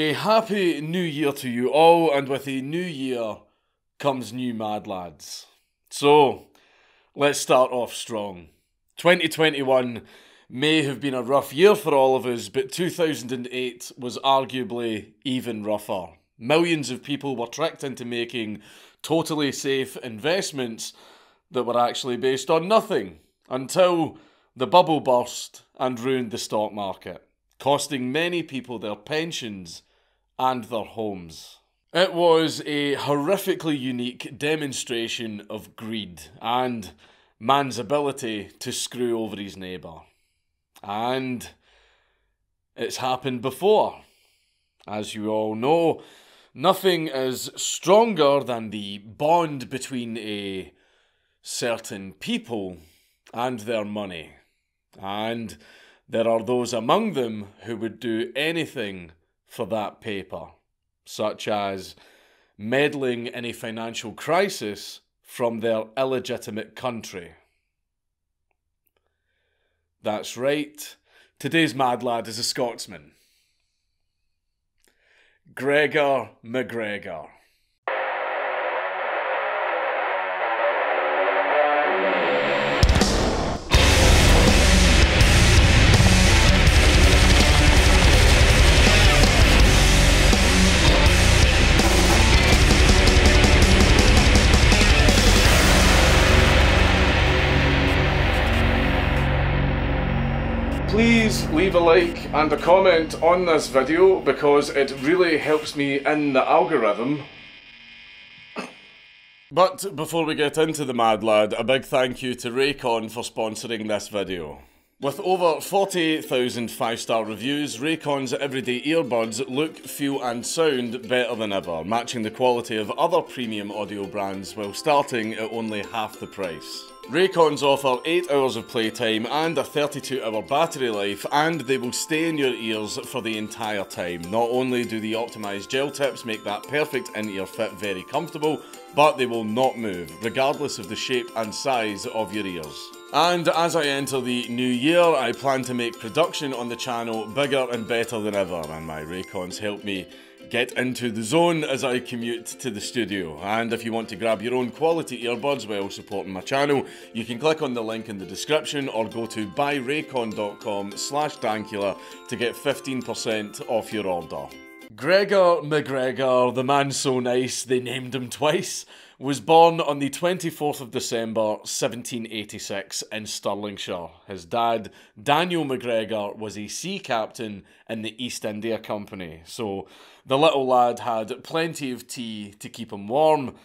A happy new year to you all, and with a new year comes new mad lads. So, let's start off strong. 2021 may have been a rough year for all of us, but 2008 was arguably even rougher. Millions of people were tricked into making totally safe investments that were actually based on nothing, until the bubble burst and ruined the stock market, costing many people their pensions and their homes. It was a horrifically unique demonstration of greed and man's ability to screw over his neighbour. And it's happened before. As you all know, nothing is stronger than the bond between a certain people and their money. And there are those among them who would do anything for that paper, such as meddling in a financial crisis from their illegitimate country. That's right, today's mad lad is a Scotsman. Gregor MacGregor. Please leave a like and a comment on this video because it really helps me in the algorithm. But before we get into the mad lad, a big thank you to Raycon for sponsoring this video. With over 48,000 five-star reviews, Raycon's everyday earbuds look, feel and sound better than ever, matching the quality of other premium audio brands while starting at only half the price. Raycons offer 8 hours of playtime and a 32-hour battery life, and they will stay in your ears for the entire time. Not only do the optimised gel tips make that perfect in-ear fit very comfortable, but they will not move, regardless of the shape and size of your ears. And as I enter the new year, I plan to make production on the channel bigger and better than ever, and my Raycons help me get into the zone as I commute to the studio. And if you want to grab your own quality earbuds while supporting my channel, you can click on the link in the description or go to buyraycon.com/dankula to get 15% off your order. Gregor MacGregor, the man so nice they named him twice, was born on the 24th of December 1786 in Stirlingshire. His dad, Daniel MacGregor, was a sea captain in the East India Company, so the little lad had plenty of tea to keep him warm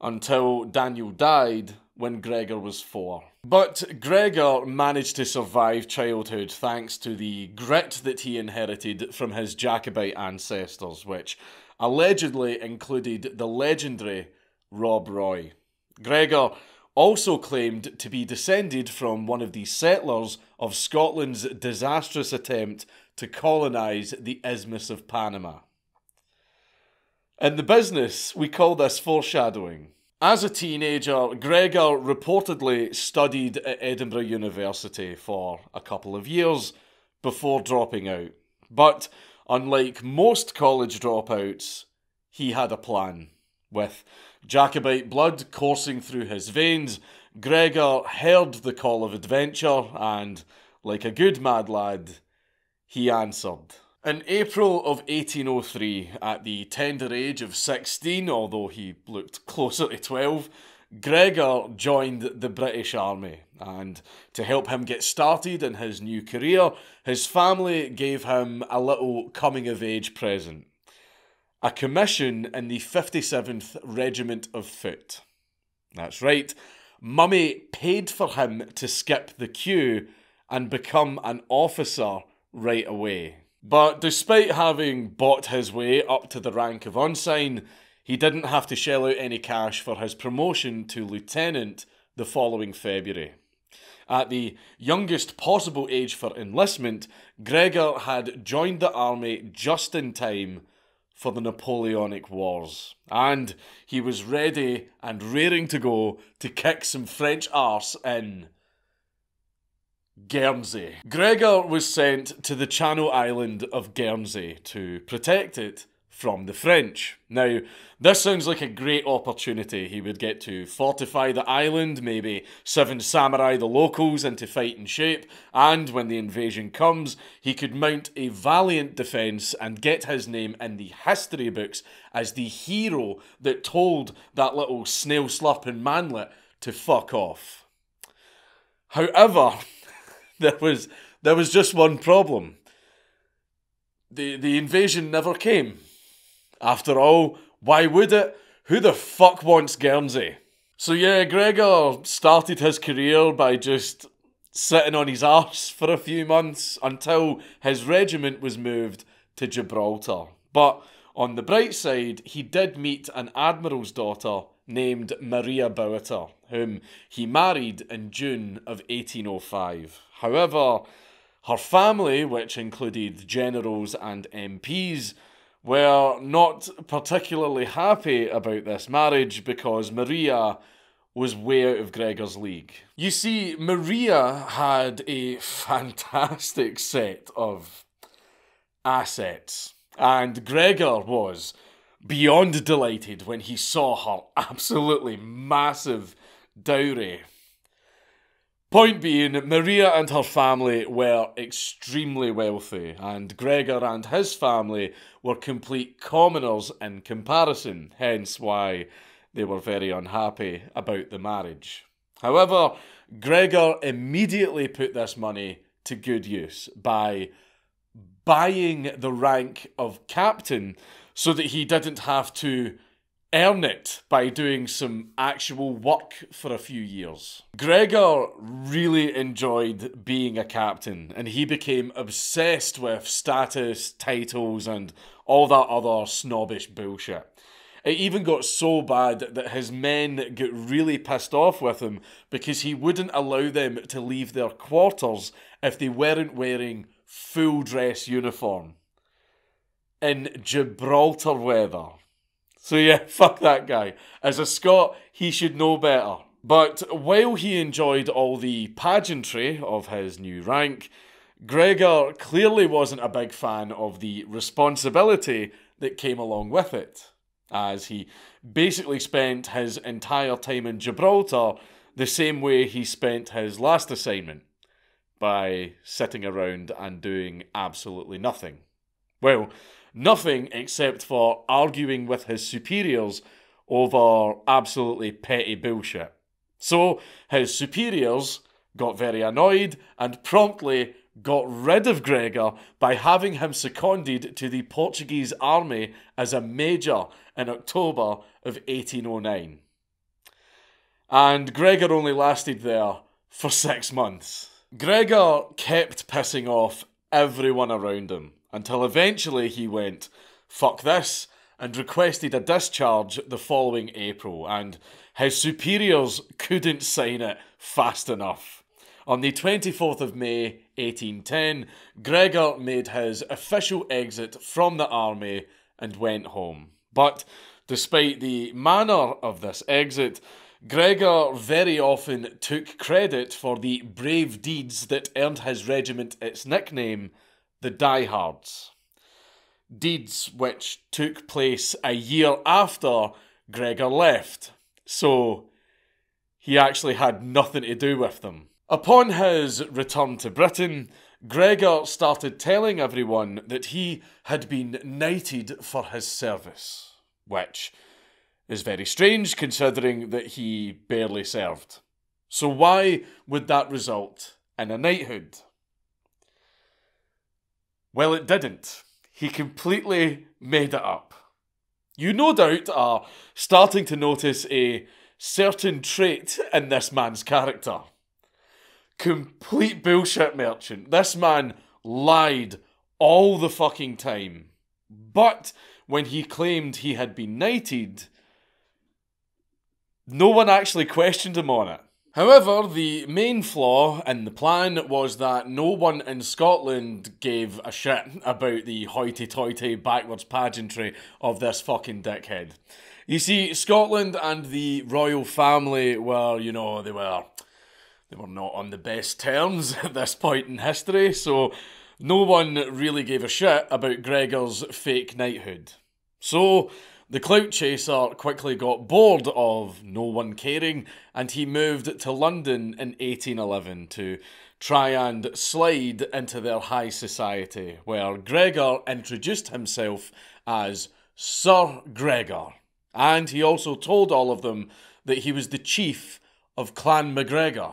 until Daniel died when Gregor was 4. But Gregor managed to survive childhood thanks to the grit that he inherited from his Jacobite ancestors, which allegedly included the legendary Rob Roy. Gregor also claimed to be descended from one of the settlers of Scotland's disastrous attempt to colonise the Isthmus of Panama. In the business, we call this foreshadowing. As a teenager, Gregor reportedly studied at Edinburgh University for a couple of years before dropping out. But unlike most college dropouts, he had a plan. With Jacobite blood coursing through his veins, Gregor heard the call of adventure and, like a good mad lad, he answered. In April of 1803, at the tender age of 16, although he looked closer to 12, Gregor joined the British Army, and to help him get started in his new career, his family gave him a little coming-of-age present: a commission in the 57th Regiment of Foot. That's right, Mummy paid for him to skip the queue and become an officer right away. But despite having bought his way up to the rank of Ensign, he didn't have to shell out any cash for his promotion to lieutenant the following February. At the youngest possible age for enlistment, Gregor had joined the army just in time for the Napoleonic Wars, and he was ready and raring to go to kick some French arse in Guernsey. Gregor was sent to the Channel Island of Guernsey to protect it from the French. Now, this sounds like a great opportunity. He would get to fortify the island, maybe seven samurai the locals into fighting shape, and when the invasion comes, he could mount a valiant defence and get his name in the history books as the hero that told that little snail-slurping manlet to fuck off. However, there was just one problem. The invasion never came. After all, why would it? Who the fuck wants Guernsey? So yeah, Gregor started his career by just sitting on his arse for a few months until his regiment was moved to Gibraltar. But on the bright side, he did meet an admiral's daughter named Maria Bowater, whom he married in June of 1805. However, her family, which included generals and MPs, were not particularly happy about this marriage because Maria was way out of Gregor's league. You see, Maria had a fantastic set of assets, and Gregor was beyond delighted when he saw her absolutely massive dowry. Point being, Maria and her family were extremely wealthy, and Gregor and his family were complete commoners in comparison, hence why they were very unhappy about the marriage. However, Gregor immediately put this money to good use by buying the rank of captain so that he didn't have to earn it by doing some actual work for a few years. Gregor really enjoyed being a captain, and he became obsessed with status, titles, and all that other snobbish bullshit. It even got so bad that his men got really pissed off with him because he wouldn't allow them to leave their quarters if they weren't wearing full dress uniform. In Gibraltar weather. So yeah, fuck that guy. As a Scot, he should know better. But while he enjoyed all the pageantry of his new rank, Gregor clearly wasn't a big fan of the responsibility that came along with it, as he basically spent his entire time in Gibraltar the same way he spent his last assignment, by sitting around and doing absolutely nothing. Well, nothing except for arguing with his superiors over absolutely petty bullshit. So his superiors got very annoyed and promptly got rid of Gregor by having him seconded to the Portuguese army as a major in October of 1809. And Gregor only lasted there for 6 months. Gregor kept pissing off everyone around him, until eventually he went, fuck this, and requested a discharge the following April, and his superiors couldn't sign it fast enough. On the 24th of May, 1810, Gregor made his official exit from the army and went home. But despite the manner of this exit, Gregor very often took credit for the brave deeds that earned his regiment its nickname, the Diehards. Deeds which took place a year after Gregor left, so he actually had nothing to do with them. Upon his return to Britain, Gregor started telling everyone that he had been knighted for his service, which is very strange considering that he barely served. So why would that result in a knighthood? Well, it didn't. He completely made it up. You no doubt are starting to notice a certain trait in this man's character. Complete bullshit merchant. This man lied all the fucking time. But when he claimed he had been knighted, no one actually questioned him on it. However, the main flaw in the plan was that no one in Scotland gave a shit about the hoity-toity backwards pageantry of this fucking dickhead. You see, Scotland and the royal family were, you know, they were They were not on the best terms at this point in history, so no one really gave a shit about Gregor's fake knighthood. So the clout chaser quickly got bored of no one caring, and he moved to London in 1811 to try and slide into their high society, where Gregor introduced himself as Sir Gregor, and he also told all of them that he was the chief of Clan MacGregor.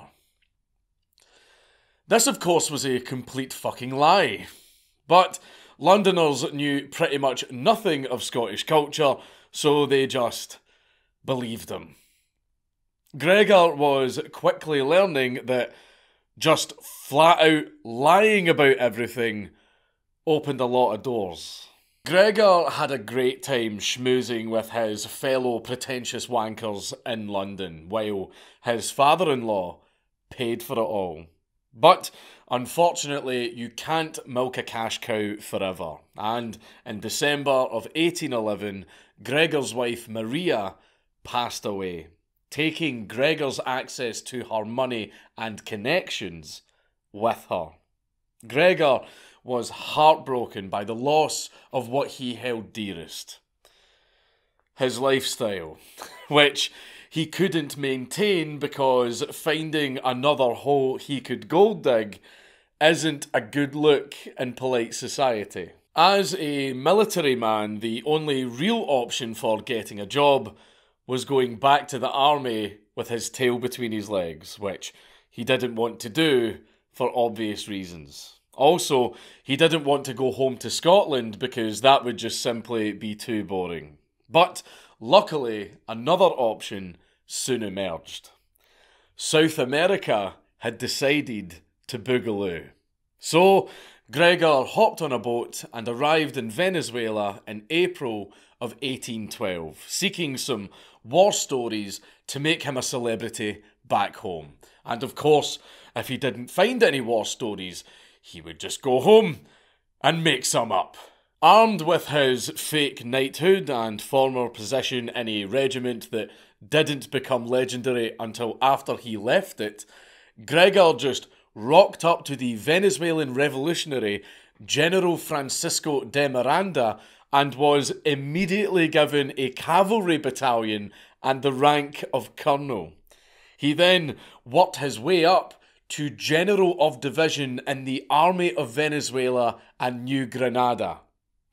This, of course, was a complete fucking lie, but Londoners knew pretty much nothing of Scottish culture, so they just believed him. Gregor was quickly learning that just flat-out lying about everything opened a lot of doors. Gregor had a great time schmoozing with his fellow pretentious wankers in London, while his father-in-law paid for it all. But unfortunately, you can't milk a cash cow forever, and in December of 1811, Gregor's wife Maria passed away, taking Gregor's access to her money and connections with her. Gregor was heartbroken by the loss of what he held dearest, his lifestyle, which he couldn't maintain because finding another hole he could gold dig isn't a good look in polite society. As a military man, the only real option for getting a job was going back to the army with his tail between his legs, which he didn't want to do for obvious reasons. Also, he didn't want to go home to Scotland because that would just simply be too boring. But luckily, another option soon emerged. South America had decided to boogaloo. So Gregor hopped on a boat and arrived in Venezuela in April of 1812, seeking some war stories to make him a celebrity back home. And of course, if he didn't find any war stories, he would just go home and make some up. Armed with his fake knighthood and former position in a regiment that didn't become legendary until after he left it, Gregor just rocked up to the Venezuelan revolutionary General Francisco de Miranda and was immediately given a cavalry battalion and the rank of colonel. He then worked his way up to General of Division in the Army of Venezuela and New Granada.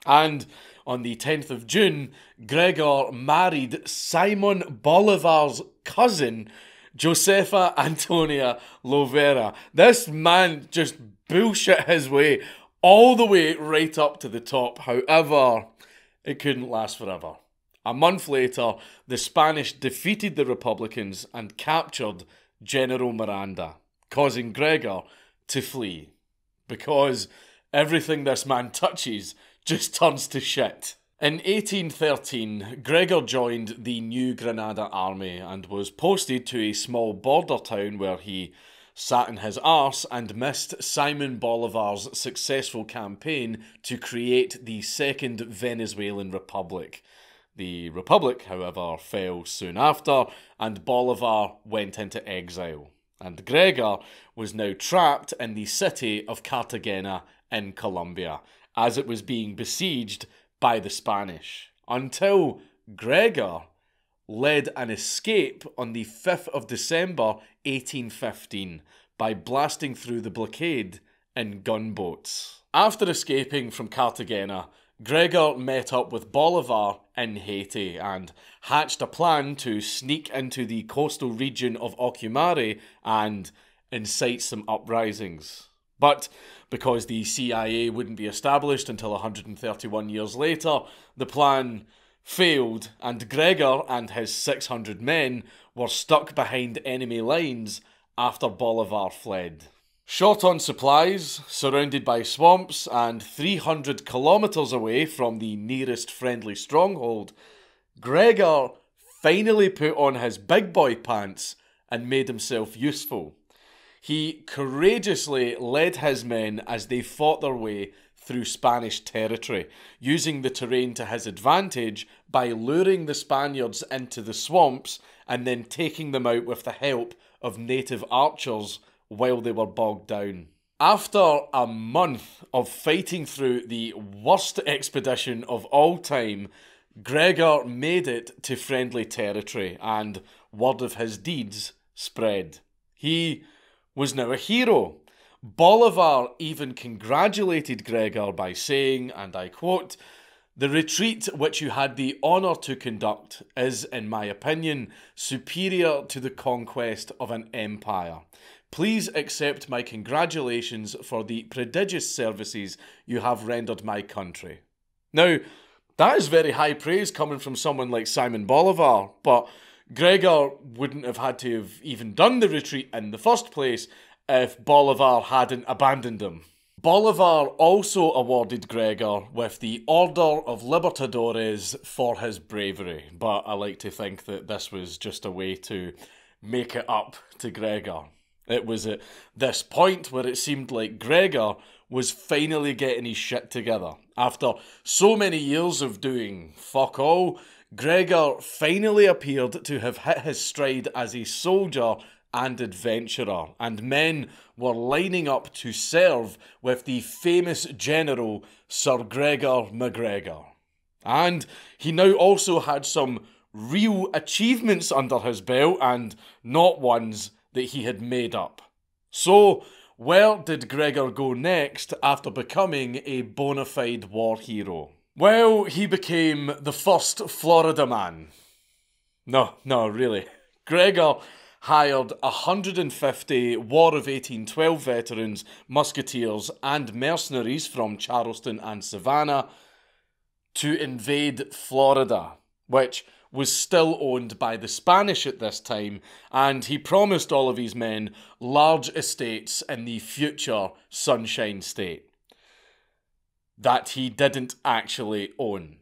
And on the 10th of June, Gregor married Simon Bolivar's cousin, Josefa Antonia Lovera. This man just bullshit his way all the way right up to the top. However, it couldn't last forever. A month later, the Spanish defeated the Republicans and captured General Miranda, causing Gregor to flee, because everything this man touches just turns to shit. In 1813, Gregor joined the New Granada army and was posted to a small border town where he sat in his arse and missed Simon Bolivar's successful campaign to create the Second Venezuelan Republic. The Republic, however, fell soon after, and Bolivar went into exile, and Gregor was now trapped in the city of Cartagena in Colombia, as it was being besieged by the Spanish, until Gregor led an escape on the 5th of December 1815 by blasting through the blockade in gunboats. After escaping from Cartagena, Gregor met up with Bolivar in Haiti and hatched a plan to sneak into the coastal region of Ocumare and incite some uprisings. But because the CIA wouldn't be established until 131 years later, the plan failed, and Gregor and his 600 men were stuck behind enemy lines after Bolivar fled. Short on supplies, surrounded by swamps, and 300 kilometres away from the nearest friendly stronghold, Gregor finally put on his big boy pants and made himself useful. He courageously led his men as they fought their way through Spanish territory, using the terrain to his advantage by luring the Spaniards into the swamps and then taking them out with the help of native archers while they were bogged down. After a month of fighting through the worst expedition of all time, Gregor made it to friendly territory, and word of his deeds spread. He was now a hero. Bolivar even congratulated Gregor by saying, and I quote, "The retreat which you had the honour to conduct is, in my opinion, superior to the conquest of an empire. Please accept my congratulations for the prodigious services you have rendered my country." Now, that is very high praise coming from someone like Simon Bolivar, but Gregor wouldn't have had to have even done the retreat in the first place if Bolivar hadn't abandoned him. Bolivar also awarded Gregor with the Order of Libertadores for his bravery, but I like to think that this was just a way to make it up to Gregor. It was at this point where it seemed like Gregor was finally getting his shit together. After so many years of doing fuck all, Gregor finally appeared to have hit his stride as a soldier and adventurer, and men were lining up to serve with the famous general Sir Gregor MacGregor. And he now also had some real achievements under his belt, and not ones that he had made up. So, where did Gregor go next after becoming a bona fide war hero? Well, he became the first Florida man. No, really. Gregor hired 150 War of 1812 veterans, musketeers and mercenaries from Charleston and Savannah to invade Florida, which was still owned by the Spanish at this time, and he promised all of his men large estates in the future Sunshine State that he didn't actually own.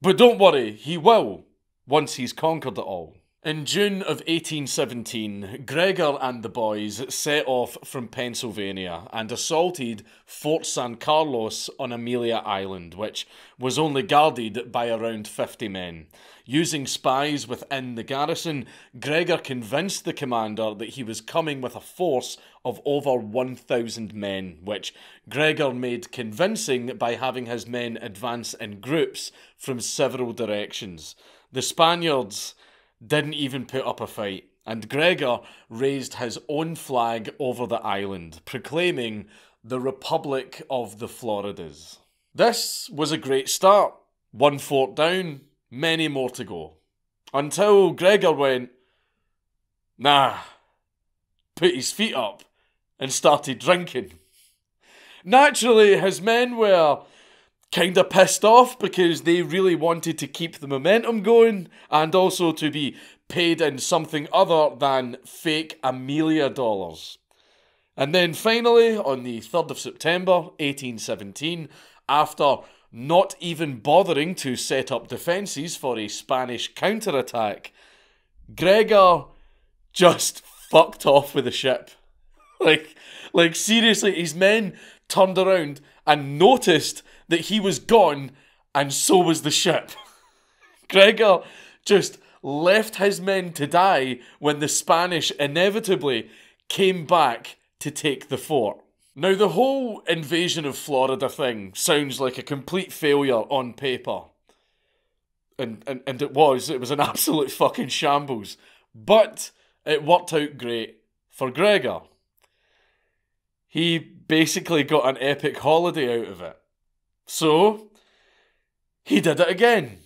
But don't worry, he will, once he's conquered it all. In June of 1817, Gregor and the boys set off from Pennsylvania and assaulted Fort San Carlos on Amelia Island, which was only guarded by around 50 men. Using spies within the garrison, Gregor convinced the commander that he was coming with a force of over 1,000 men, which Gregor made convincing by having his men advance in groups from several directions. The Spaniards didn't even put up a fight, and Gregor raised his own flag over the island, proclaiming the Republic of the Floridas. This was a great start. One fort down, many more to go. Until Gregor went, nah, put his feet up and started drinking. Naturally, his men were kinda pissed off because they really wanted to keep the momentum going and also to be paid in something other than fake Amelia dollars. And then finally, on the 3rd of September 1817, after not even bothering to set up defences for a Spanish counterattack, Gregor just fucked off with the ship. Like seriously, his men turned around and noticed that he was gone, and so was the ship. Gregor just left his men to die when the Spanish inevitably came back to take the fort. Now, the whole invasion of Florida thing sounds like a complete failure on paper. And it was an absolute fucking shambles. But it worked out great for Gregor. He basically got an epic holiday out of it. So, he did it again.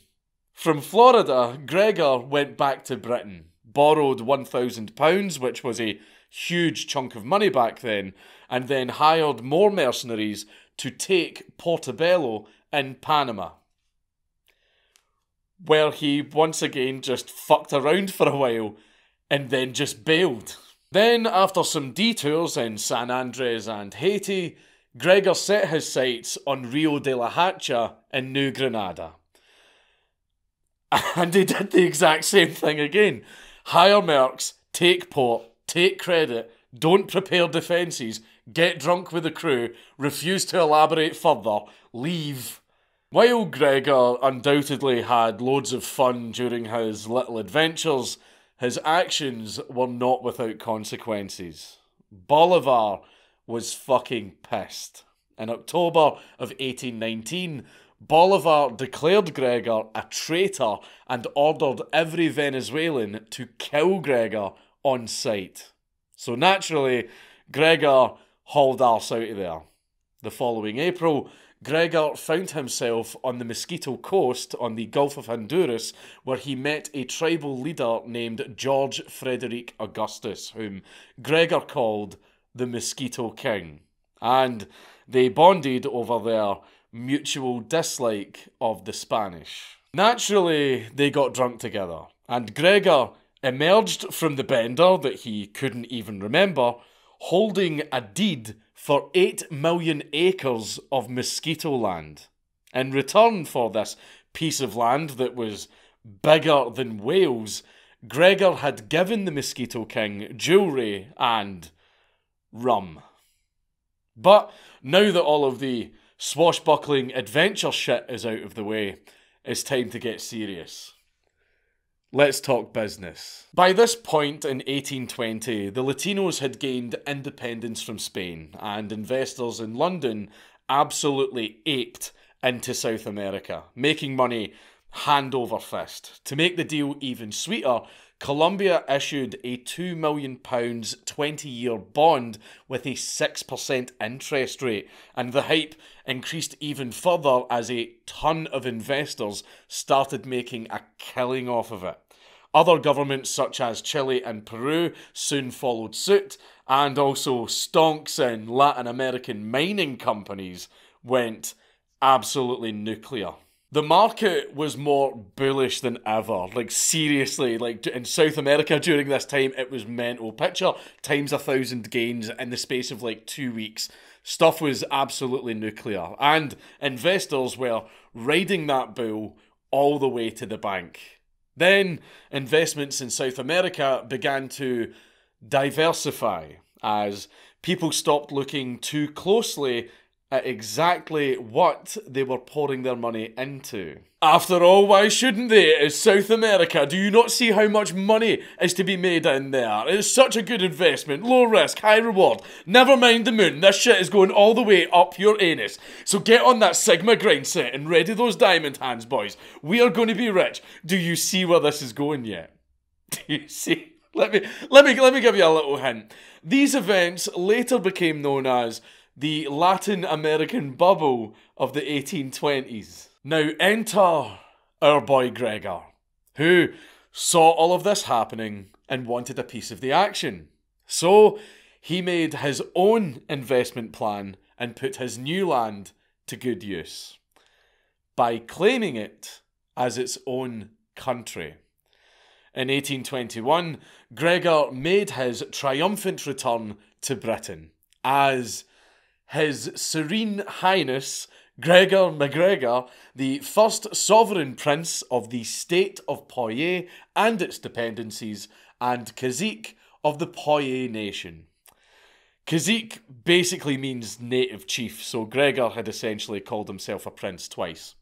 From Florida, Gregor went back to Britain, borrowed £1,000, which was a huge chunk of money back then, and then hired more mercenaries to take Portobello in Panama, where he once again just fucked around for a while and then just bailed. Then, after some detours in San Andres and Haiti, Gregor set his sights on Rio de la Hacha in New Granada. And he did the exact same thing again. Hire mercs, take port, take credit, don't prepare defences, get drunk with the crew, refuse to elaborate further, leave. While Gregor undoubtedly had loads of fun during his little adventures, His actions were not without consequences. Bolivar was fucking pissed. In October of 1819, Bolivar declared Gregor a traitor and ordered every Venezuelan to kill Gregor on sight. So naturally, Gregor hauled arse out of there. The following April, Gregor found himself on the Mosquito Coast on the Gulf of Honduras, where he met a tribal leader named George Frederick Augustus, whom Gregor called the Mosquito King, and they bonded over their mutual dislike of the Spanish. Naturally, they got drunk together, and Gregor emerged from the bender that he couldn't even remember, holding a deed for 8 million acres of mosquito land. In return for this piece of land that was bigger than Wales, Gregor had given the Mosquito King jewellery and rum. But now that all of the swashbuckling adventure shit is out of the way, it's time to get serious. Let's talk business. By this point in 1820, the Latinos had gained independence from Spain, and investors in London absolutely aped into South America, making money hand over fist. To make the deal even sweeter, Colombia issued a £2 million 20-year bond with a 6% interest rate, and the hype increased even further as a ton of investors started making a killing off of it. Other governments such as Chile and Peru soon followed suit, and also stonks in Latin American mining companies went absolutely nuclear. The market was more bullish than ever. Like, seriously, like, in South America during this time, it was mental. Picture times 1,000 gains in the space of, like, 2 weeks. Stuff was absolutely nuclear. And investors were riding that bull all the way to the bank. Then, investments in South America began to diversify as people stopped looking too closely at exactly what they were pouring their money into. After all, why shouldn't they? It's South America. Do you not see how much money is to be made in there? It's such a good investment. Low risk, high reward. Never mind the moon. This shit is going all the way up your anus. So get on that Sigma grind set and ready those diamond hands, boys. We are going to be rich. Do you see where this is going yet? Do you see? Let me give you a little hint. These events later became known as the Latin American bubble of the 1820s. Now enter our boy Gregor, who saw all of this happening and wanted a piece of the action. So he made his own investment plan and put his new land to good use by claiming it as its own country. In 1821, Gregor made his triumphant return to Britain as His Serene Highness Gregor MacGregor, the first sovereign prince of the state of Poyais and its dependencies, and Cacique of the Poyais nation. Cacique basically means native chief, so Gregor had essentially called himself a prince twice.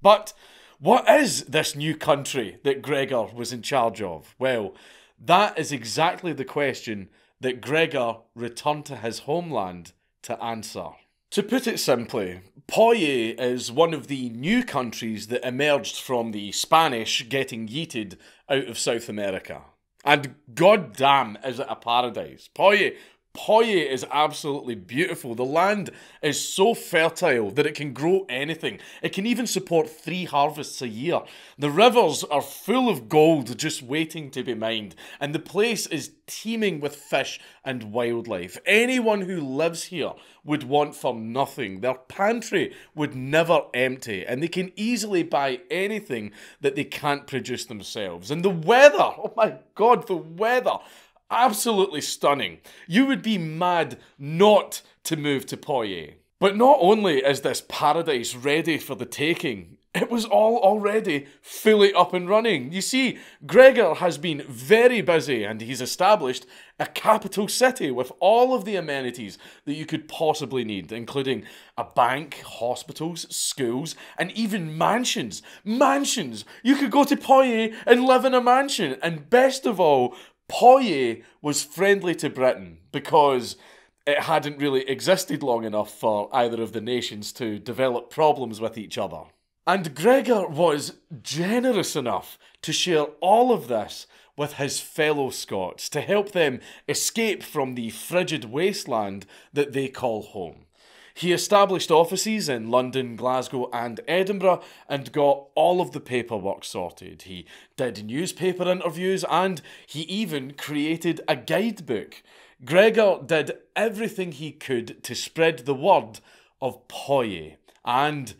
But what is this new country that Gregor was in charge of? Well, that is exactly the question that Gregor returned to his homeland to answer. To put it simply, Poyais is one of the new countries that emerged from the Spanish getting yeeted out of South America. And goddamn, is it a paradise. Poyais is absolutely beautiful. The land is so fertile that it can grow anything. It can even support 3 harvests a year. The rivers are full of gold just waiting to be mined, and the place is teeming with fish and wildlife. Anyone who lives here would want for nothing. Their pantry would never empty, and they can easily buy anything that they can't produce themselves. And the weather, oh my god, the weather, absolutely stunning. You would be mad not to move to Poyais. But not only is this paradise ready for the taking, it was all already fully up and running. You see, Gregor has been very busy and he's established a capital city with all of the amenities that you could possibly need, including a bank, hospitals, schools, and even mansions. Mansions! You could go to Poyais and live in a mansion. And best of all, Poyais was friendly to Britain because it hadn't really existed long enough for either of the nations to develop problems with each other. And Gregor was generous enough to share all of this with his fellow Scots to help them escape from the frigid wasteland that they call home. He established offices in London, Glasgow and Edinburgh and got all of the paperwork sorted. He did newspaper interviews and he even created a guidebook. Gregor did everything he could to spread the word of Poyais, and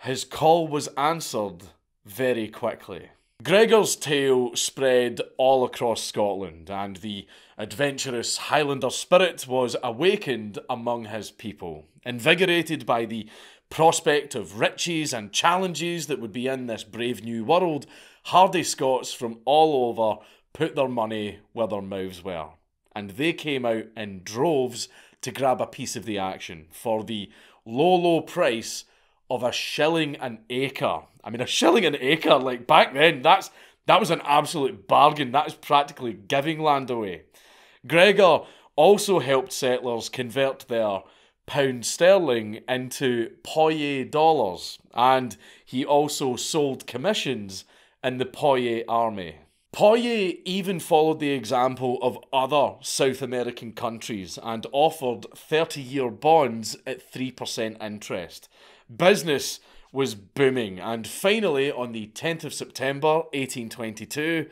his call was answered very quickly. Gregor's tale spread all across Scotland, and the adventurous Highlander spirit was awakened among his people, invigorated by the prospect of riches and challenges that would be in this brave new world. Hardy Scots from all over put their money where their mouths were, and they came out in droves to grab a piece of the action for the low, low price of a shilling an acre. I mean, a shilling an acre, like back then, that was an absolute bargain. That is practically giving land away. Gregor also helped settlers convert their pound sterling into Poyais dollars, and he also sold commissions in the Poyais army. Poyais even followed the example of other South American countries and offered 30-year bonds at 3% interest. Business was booming, and finally, on the 10th of September 1822,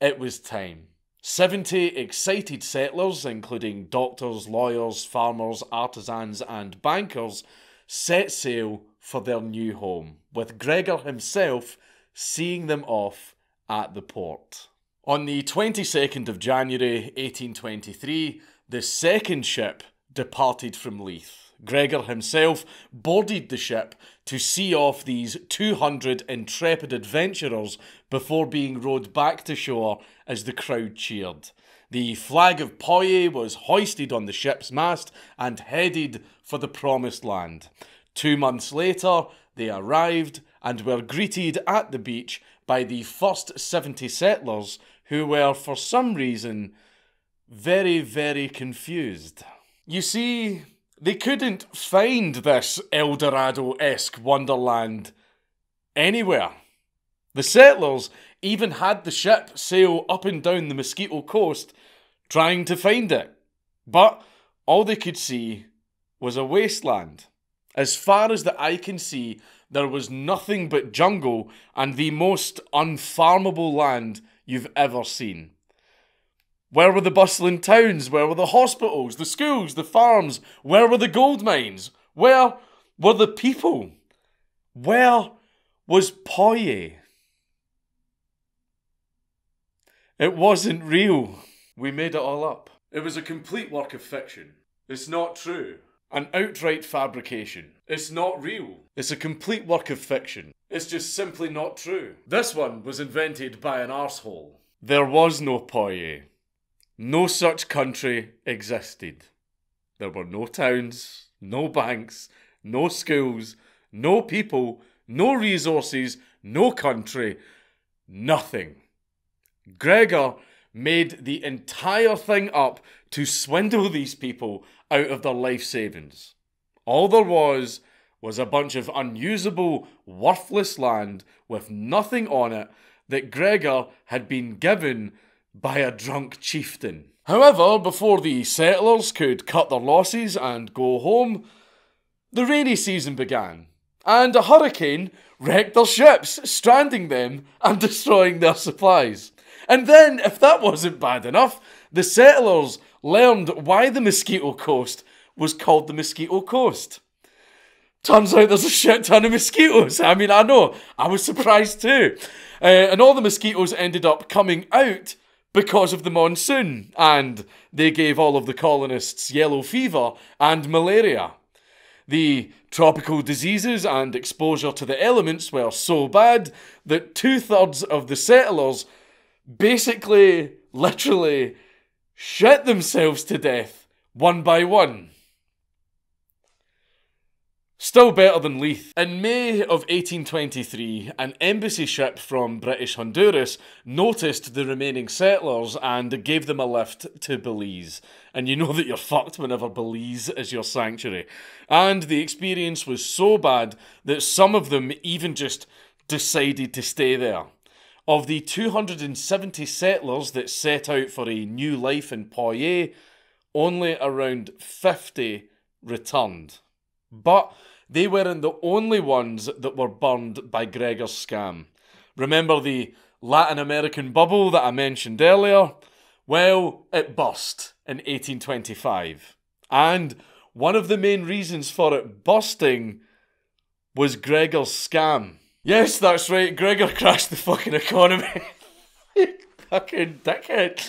it was time. 70 excited settlers, including doctors, lawyers, farmers, artisans and bankers, set sail for their new home, with Gregor himself seeing them off at the port. On the 22nd of January 1823, the second ship departed from Leith. Gregor himself boarded the ship to see off these 200 intrepid adventurers before being rowed back to shore as the crowd cheered. The flag of Poyais was hoisted on the ship's mast and headed for the promised land. 2 months later, they arrived and were greeted at the beach by the first 70 settlers, who were, for some reason, very, very confused. You see, they couldn't find this El Dorado-esque wonderland anywhere. The settlers even had the ship sail up and down the Mosquito Coast trying to find it, but all they could see was a wasteland. As far as the eye can see, there was nothing but jungle and the most unfarmable land you've ever seen. Where were the bustling towns? Where were the hospitals, the schools, the farms? Where were the gold mines? Where were the people? Where was Poyais? It wasn't real. We made it all up. It was a complete work of fiction. It's not true. An outright fabrication. It's not real. It's a complete work of fiction. It's just simply not true. This one was invented by an arsehole. There was no Poyais. No such country existed. There were no towns, no banks, no schools, no people, no resources, no country, nothing. Gregor made the entire thing up to swindle these people out of their life savings. All there was a bunch of unusable, worthless land with nothing on it that Gregor had been given by a drunk chieftain. However, before the settlers could cut their losses and go home, the rainy season began, and a hurricane wrecked their ships, stranding them and destroying their supplies. And then, if that wasn't bad enough, the settlers learned why the Mosquito Coast was called the Mosquito Coast. Turns out there's a shit ton of mosquitoes. I mean, I know, I was surprised too. And all the mosquitoes ended up coming out because of the monsoon, and they gave all of the colonists yellow fever and malaria. The tropical diseases and exposure to the elements were so bad that 2/3 of the settlers basically, literally, shit themselves to death, one by one. Still better than Leith. In May of 1823, an embassy ship from British Honduras noticed the remaining settlers and gave them a lift to Belize. And you know that you're fucked whenever Belize is your sanctuary. And the experience was so bad that some of them even just decided to stay there. Of the 270 settlers that set out for a new life in Poyais, only around 50 returned. But they weren't the only ones that were burned by Gregor's scam. Remember the Latin American bubble that I mentioned earlier? Well, it burst in 1825. And one of the main reasons for it bursting was Gregor's scam. Yes, that's right, Gregor crashed the fucking economy. Fucking dickhead.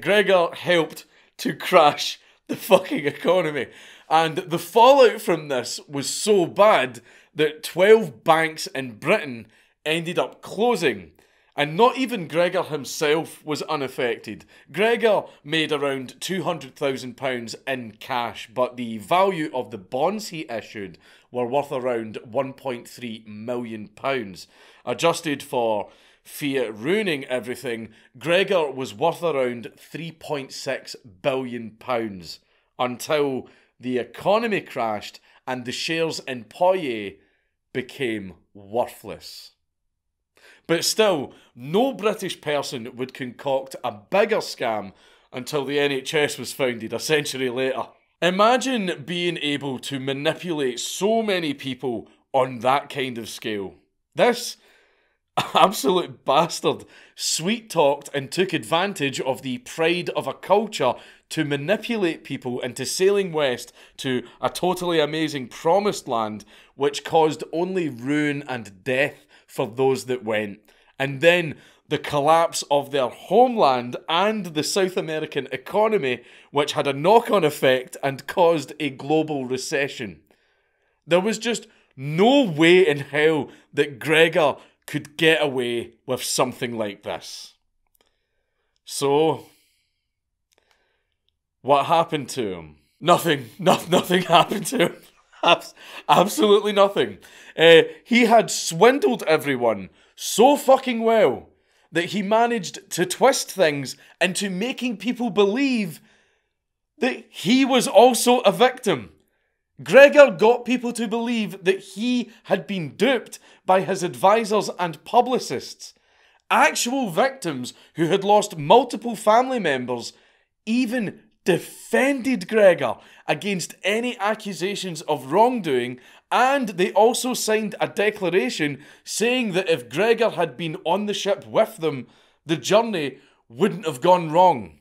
Gregor helped to crash the fucking economy. And the fallout from this was so bad that 12 banks in Britain ended up closing. And not even Gregor himself was unaffected. Gregor made around £200,000 in cash, but the value of the bonds he issued were worth around £1.3 million. Adjusted for fiat ruining everything, Gregor was worth around £3.6 billion until the economy crashed and the shares in Poyais became worthless. But still, no British person would concoct a bigger scam until the NHS was founded a century later. Imagine being able to manipulate so many people on that kind of scale. This absolute bastard sweet-talked and took advantage of the pride of a culture to manipulate people into sailing west to a totally amazing promised land which caused only ruin and death for those that went. And then the collapse of their homeland and the South American economy, which had a knock-on effect and caused a global recession. There was just no way in hell that Gregor could get away with something like this. So, what happened to him? Nothing. Nothing happened to him. Absolutely nothing. He had swindled everyone so fucking well that he managed to twist things into making people believe that he was also a victim. Gregor got people to believe that he had been duped by his advisors and publicists. Actual victims who had lost multiple family members even defended Gregor against any accusations of wrongdoing, and they also signed a declaration saying that if Gregor had been on the ship with them, the journey wouldn't have gone wrong.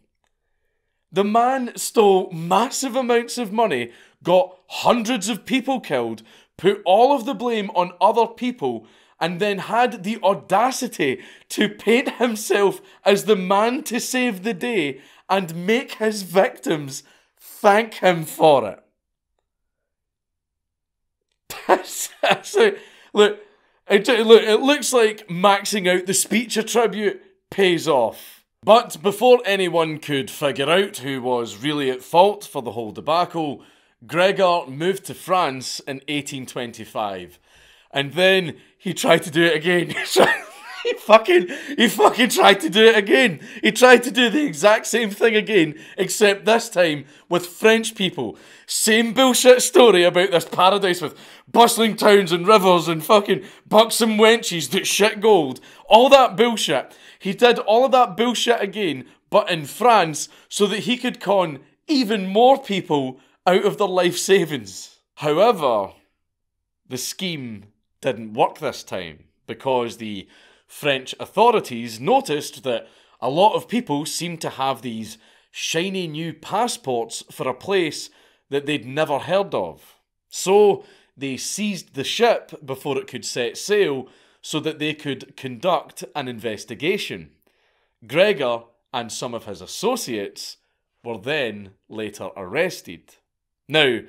The man stole massive amounts of money, got hundreds of people killed, put all of the blame on other people, and then had the audacity to paint himself as the man to save the day and make his victims thank him for it. Look, it looks like maxing out the speech attribute pays off. But before anyone could figure out who was really at fault for the whole debacle, Gregor moved to France in 1825. And then he tried to do it again. He fucking tried to do it again. He tried to do the exact same thing again, except this time with French people. Same bullshit story about this paradise with bustling towns and rivers and fucking buxom wenches that shit gold. All that bullshit. He did all of that bullshit again, but in France, so that he could con even more people out of their life savings. However, the scheme didn't work this time because the French authorities noticed that a lot of people seemed to have these shiny new passports for a place that they'd never heard of. So they seized the ship before it could set sail so that they could conduct an investigation. Gregor and some of his associates were then later arrested. Now,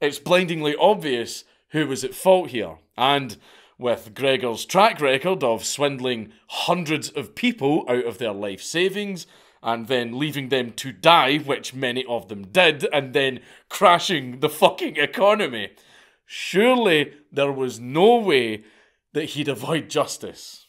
it's blindingly obvious who was at fault here, and with Gregor's track record of swindling hundreds of people out of their life savings and then leaving them to die, which many of them did, and then crashing the fucking economy, surely there was no way that he'd avoid justice.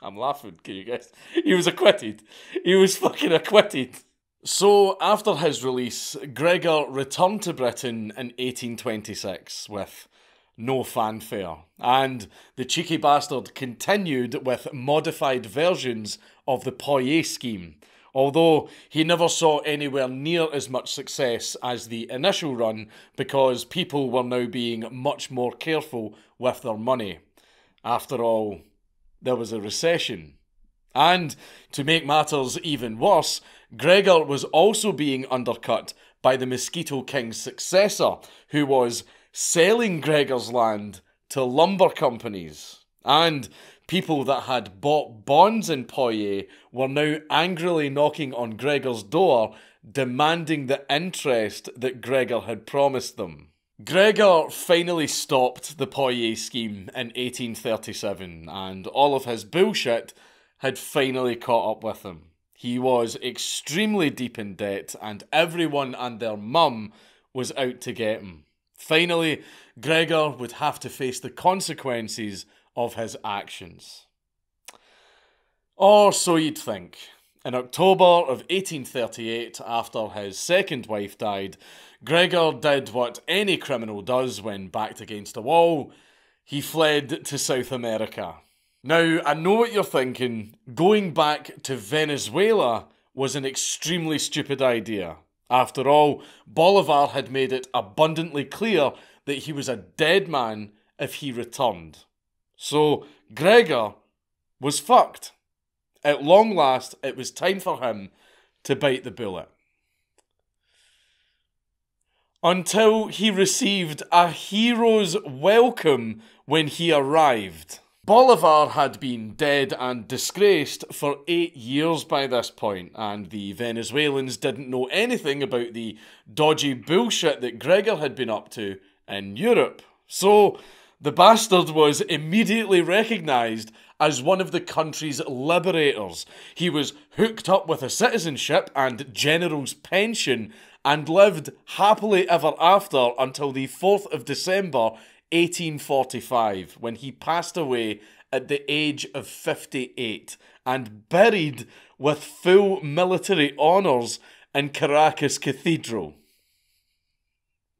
I'm laughing, can you guess? He was acquitted. He was fucking acquitted. So, after his release, Gregor returned to Britain in 1826 with no fanfare, and the cheeky bastard continued with modified versions of the Poyais scheme, although he never saw anywhere near as much success as the initial run because people were now being much more careful with their money. After all, there was a recession. And, to make matters even worse, Gregor was also being undercut by the Mosquito King's successor, who was selling Gregor's land to lumber companies. And people that had bought bonds in Poyais were now angrily knocking on Gregor's door, demanding the interest that Gregor had promised them. Gregor finally stopped the Poyais scheme in 1837, and all of his bullshit had finally caught up with him. He was extremely deep in debt, and everyone and their mum was out to get him. Finally, Gregor would have to face the consequences of his actions. Or so you'd think. In October of 1838, after his second wife died, Gregor did what any criminal does when backed against a wall. He fled to South America. Now, I know what you're thinking, going back to Venezuela was an extremely stupid idea. After all, Bolivar had made it abundantly clear that he was a dead man if he returned. So, Gregor was fucked. At long last, it was time for him to bite the bullet. Until he received a hero's welcome when he arrived. Bolivar had been dead and disgraced for 8 years by this point, and the Venezuelans didn't know anything about the dodgy bullshit that Gregor had been up to in Europe. So, the bastard was immediately recognised as one of the country's liberators. He was hooked up with a citizenship and general's pension, and lived happily ever after until the 4th of December, 1845, when he passed away at the age of 58 and buried with full military honours in Caracas Cathedral.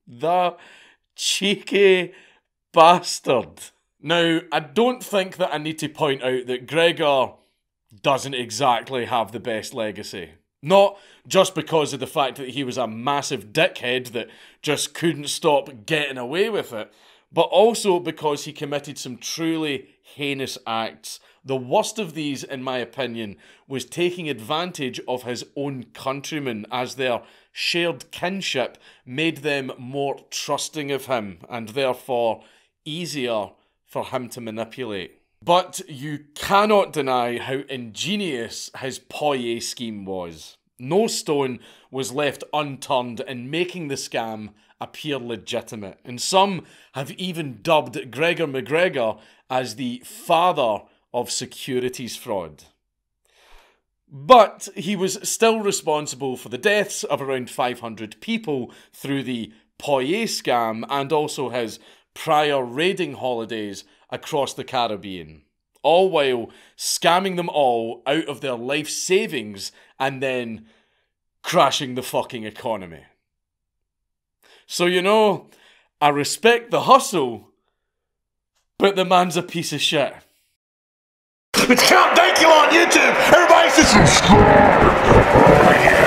The cheeky bastard. Now, I don't think that I need to point out that Gregor doesn't exactly have the best legacy. Not just because of the fact that he was a massive dickhead that just couldn't stop getting away with it, but also because he committed some truly heinous acts. The worst of these, in my opinion, was taking advantage of his own countrymen, as their shared kinship made them more trusting of him, and therefore easier for him to manipulate. But you cannot deny how ingenious his Poyais scheme was. No stone was left unturned in making the scam appear legitimate, and some have even dubbed Gregor MacGregor as the father of securities fraud. But he was still responsible for the deaths of around 500 people through the Poyais scam, and also his prior raiding holidays across the Caribbean, all while scamming them all out of their life savings and then crashing the fucking economy. So, you know, I respect the hustle, but the man's a piece of shit. It's Camp Dank on YouTube. Everybody subscribe.